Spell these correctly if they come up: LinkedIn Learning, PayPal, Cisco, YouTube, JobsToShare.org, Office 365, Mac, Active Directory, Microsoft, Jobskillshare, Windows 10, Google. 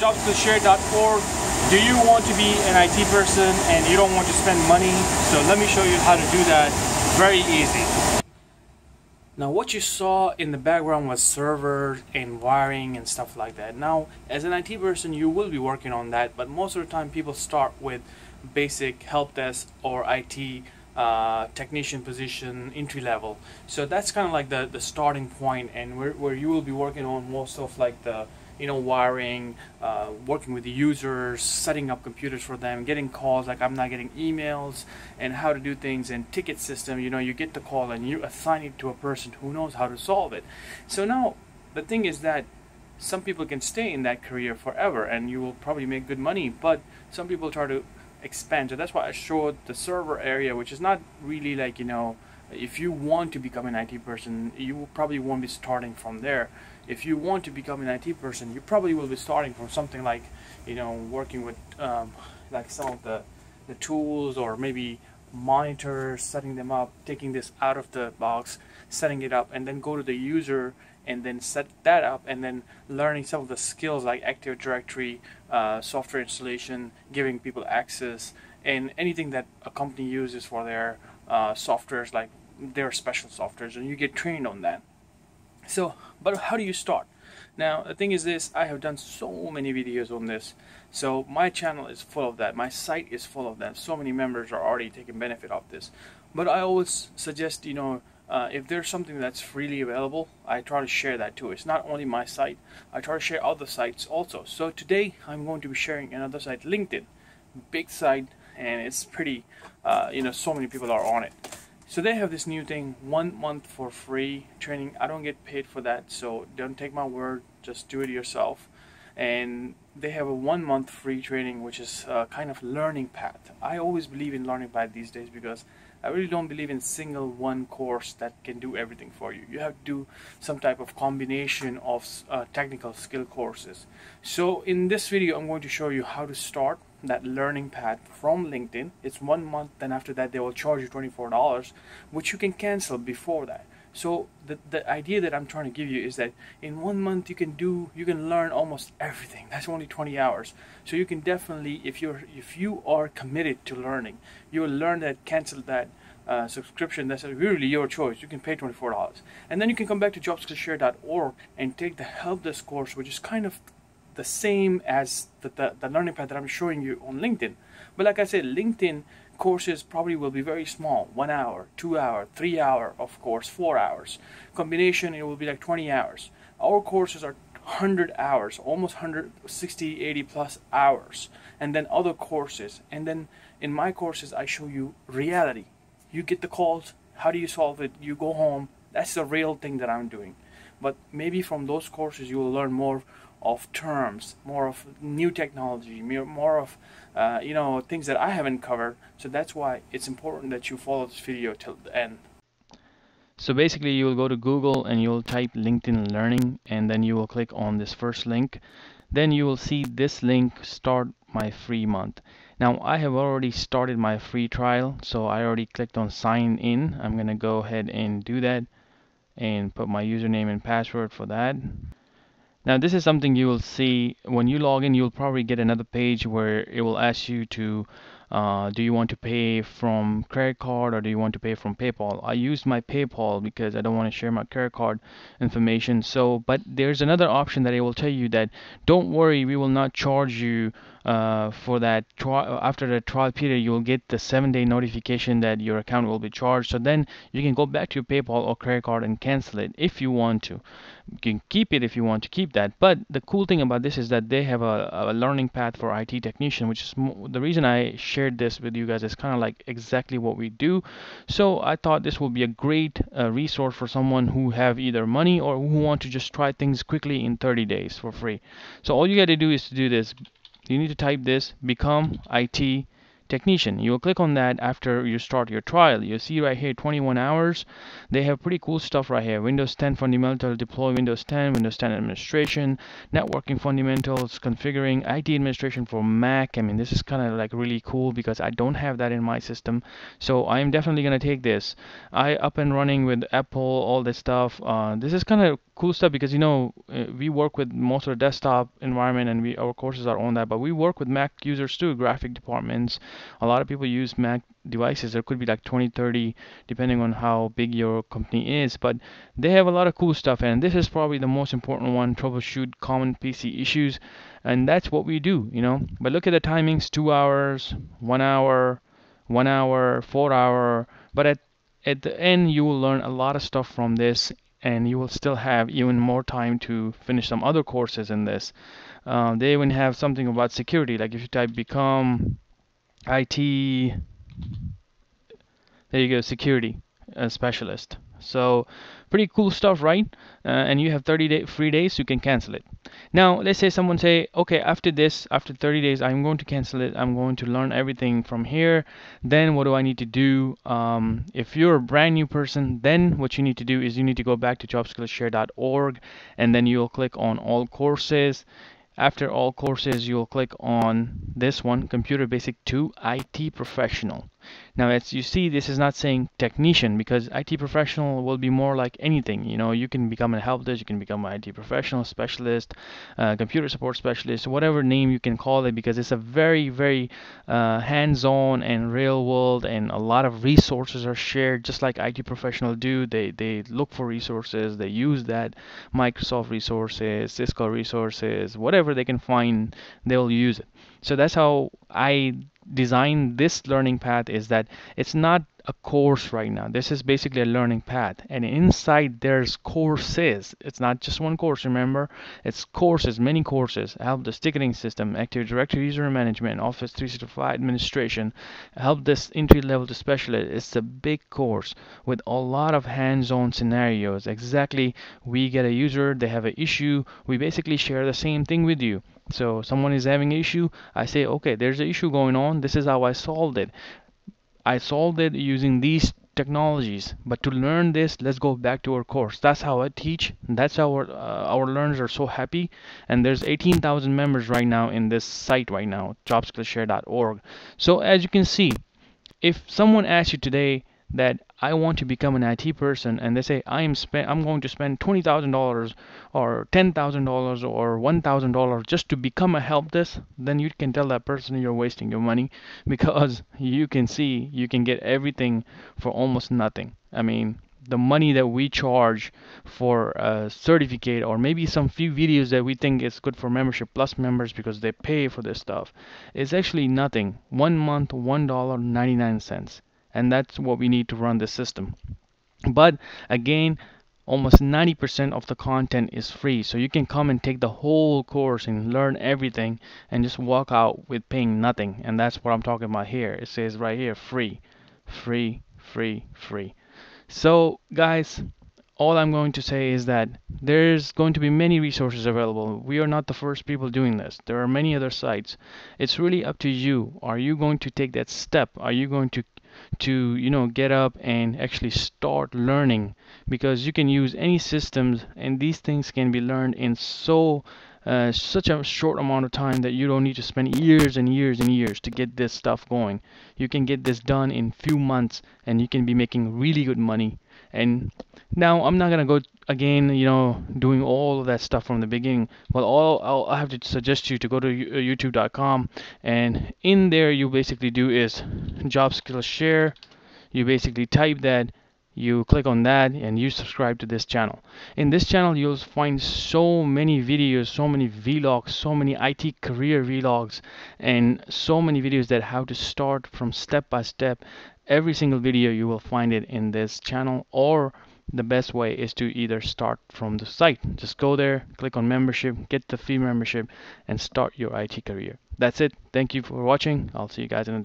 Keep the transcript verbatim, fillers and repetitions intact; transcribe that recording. Jobs to Share dot org. Do you want to be an I T person and you don't want to spend money? So let me show you how to do that. Very easy. Now what you saw in the background was server and wiring and stuff like that. Now as an I T person you will be working on that, but most of the time people start with basic help desk or I T uh, technician position, entry level. So that's kind of like the, the starting point, and where, where you will be working on most of like the you know wiring, uh, working with the users, setting up computers for them, getting calls like I'm not getting emails, and how to do things, and ticket system. You know you get the call and you assign it to a person who knows how to solve it. So now the thing is that some people can stay in that career forever and you will probably make good money, but some people try to expand. So that's why I showed the server area, which is not really like, you know if you want to become an I T person, you probably won't be starting from there. If you want to become an I T person, you probably will be starting from something like, you know, working with um, like some of the, the tools, or maybe monitors, setting them up, taking this out of the box, setting it up, and then go to the user and then set that up, and then learning some of the skills like Active Directory, uh, software installation, giving people access, and anything that a company uses for their uh, softwares, like their special softwares, and you get trained on that. So, but how do you start? Now, the thing is this, I have done so many videos on this. So my channel is full of that. My site is full of that. So many members are already taking benefit of this. But I always suggest, you know, uh, if there's something that's freely available, I try to share that too. It's not only my site. I try to share other sites also. So today, I'm going to be sharing another site, LinkedIn. Big site, and it's pretty, uh, you know, so many people are on it. So they have this new thing, one month for free training. I don't get paid for that, so don't take my word, just do it yourself. And they have a one month free training, which is a kind of learning path. I always believe in learning path these days, because I really don't believe in single one course that can do everything for you. You have to do some type of combination of uh, technical skill courses. So in this video, I'm going to show you how to start that learning path from LinkedIn. It's one month, then after that they will charge you twenty-four dollars, which you can cancel before that. So the, the idea that I'm trying to give you is that in one month you can do, you can learn almost everything. That's only twenty hours. So you can definitely, if you're, if you are committed to learning, you will learn that, cancel that uh, subscription. That's really your choice. You can pay twenty-four dollars. And then you can come back to Jobs Kill Share dot org and take the help desk course, which is kind of the same as the, the, the learning path that I'm showing you on LinkedIn. But like I said, LinkedIn courses probably will be very small, one hour, two hour, three hour, of course, four hours. Combination, it will be like twenty hours. Our courses are one hundred hours, almost one hundred sixty, eighty plus hours. And then other courses. And then in my courses, I show you reality. You get the calls, how do you solve it? You go home. That's the real thing that I'm doing. But maybe from those courses, you will learn more of terms, more of new technology, more of uh, you know things that I haven't covered. So that's why it's important that you follow this video till the end. So basically you will go to Google and you will type LinkedIn Learning, and then you will click on this first link. Then you will see this link, start my free month. Now I have already started my free trial, so I already clicked on sign in. I'm gonna go ahead and do that and put my username and password for that. Now this is something you will see when you log in. You'll probably get another page where it will ask you to uh, do you want to pay from credit card or do you want to pay from PayPal. I used my PayPal because I don't want to share my credit card information. So but there's another option that it will tell you that don't worry, we will not charge you uh, for that. After the trial period you will get the seven day notification that your account will be charged. So then you can go back to your PayPal or credit card and cancel it if you want to. You can keep it if you want to keep that. But the cool thing about this is that they have a, a learning path for I T technician, which is mo the reason I shared this with you guys. Is kind of like exactly what we do. So I thought this would be a great uh, resource for someone who have either money or who want to just try things quickly in thirty days for free. So all you got to do is to do this. You need to type this, become I T technician. You will click on that after you start your trial. You see right here twenty-one hours. They have pretty cool stuff right here. Windows ten fundamental, deploy Windows ten, Windows ten administration, networking fundamentals, configuring I T administration for Mac. I mean, this is kind of like really cool because I don't have that in my system. So I am definitely going to take this. I up and running with Apple, all this stuff. Uh, this is kind of cool stuff because, you know, we work with most of the desktop environment and we our courses are on that, but we work with Mac users too, graphic departments. A lot of people use Mac devices. There could be like twenty, thirty, depending on how big your company is, but they have a lot of cool stuff, and this is probably the most important one: troubleshoot common P C issues. And that's what we do, you know. But look at the timings: two hours, one hour, one hour, four hour. But at at the end you will learn a lot of stuff from this, and you will still have even more time to finish some other courses in this. Uh, they even have something about security, like if you type become I T, there you go, security uh, specialist. So pretty cool stuff, right? Uh, and you have thirty day free days. You can cancel it. Now let's say someone say, okay, after this, after thirty days, I'm going to cancel it. I'm going to learn everything from here. Then what do I need to do? Um, if you're a brand new person, then what you need to do is you need to go back to Jobskillshare dot org, and then you'll click on all courses. After all courses, you'll click on this one, Computer Basic two, I T Professional. Now, as you see, this is not saying technician, because I T professional will be more like anything. You know, you can become a help desk, you can become an I T professional, specialist, uh, computer support specialist, whatever name you can call it, because it's a very, very uh, hands-on and real world, and a lot of resources are shared, just like I T professional do. They, they look for resources, they use that Microsoft resources, Cisco resources, whatever they can find, they'll use it. So that's how I designed this learning path, is that it's not a course right now. This is basically a learning path, and inside there's courses. It's not just one course, remember. It's courses, many courses: help desk ticketing system, Active Directory user management, Office three sixty-five administration, help desk entry level to specialist. It's a big course with a lot of hands-on scenarios. Exactly, we get a user, they have an issue, we basically share the same thing with you. So someone is having an issue, I say, okay, there's an issue going on, this is how I solved it. I solved it using these technologies, but to learn this, let's go back to our course. That's how I teach. That's how our, uh, our learners are so happy. And there's eighteen thousand members right now in this site right now, Jobskillshare dot org. So as you can see, if someone asks you today that I want to become an I T person, and they say I am spend, I'm going to spend twenty thousand dollars or ten thousand dollars or one thousand dollars just to become a help desk, then you can tell that person you're wasting your money, because you can see you can get everything for almost nothing. I mean, the money that we charge for a certificate, or maybe some few videos that we think is good for membership plus members because they pay for this stuff, is actually nothing. One month, one dollar and ninety-nine cents. And that's what we need to run the system. But again, almost ninety percent of the content is free, so you can come and take the whole course and learn everything and just walk out with paying nothing. And that's what I'm talking about here. It says right here, free, free, free, free. So guys, all I'm going to say is that there's going to be many resources available. We are not the first people doing this. There are many other sites. It's really up to you. Are you going to take that step? Are you going to to you know, get up and actually start learning? Because you can use any systems, and these things can be learned in so uh, such a short amount of time that you don't need to spend years and years and years to get this stuff going. You can get this done in few months, and you can be making really good money. And now I'm not gonna go again, you know, doing all of that stuff from the beginning. Well, all I'll, I have to suggest you to go to YouTube dot com, and in there you basically do is Jobskillshare. You basically type that, you click on that, and you subscribe to this channel. In this channel, you'll find so many videos, so many vlogs, so many I T career vlogs, and so many videos that how to start from step by step. Every single video you will find it in this channel, or the best way is to either start from the site. Just go there, click on membership, get the free membership, and start your I T career. That's it. Thank you for watching. I'll see you guys in the